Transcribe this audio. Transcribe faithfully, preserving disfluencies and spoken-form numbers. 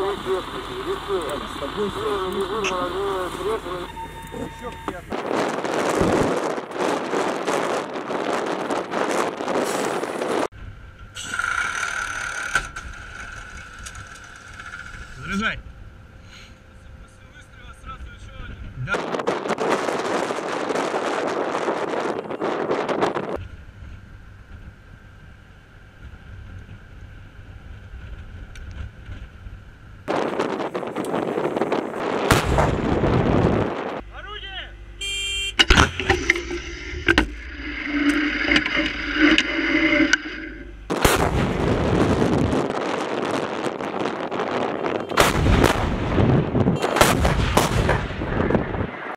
Разрезай. После выстрела сразу еще один. Да.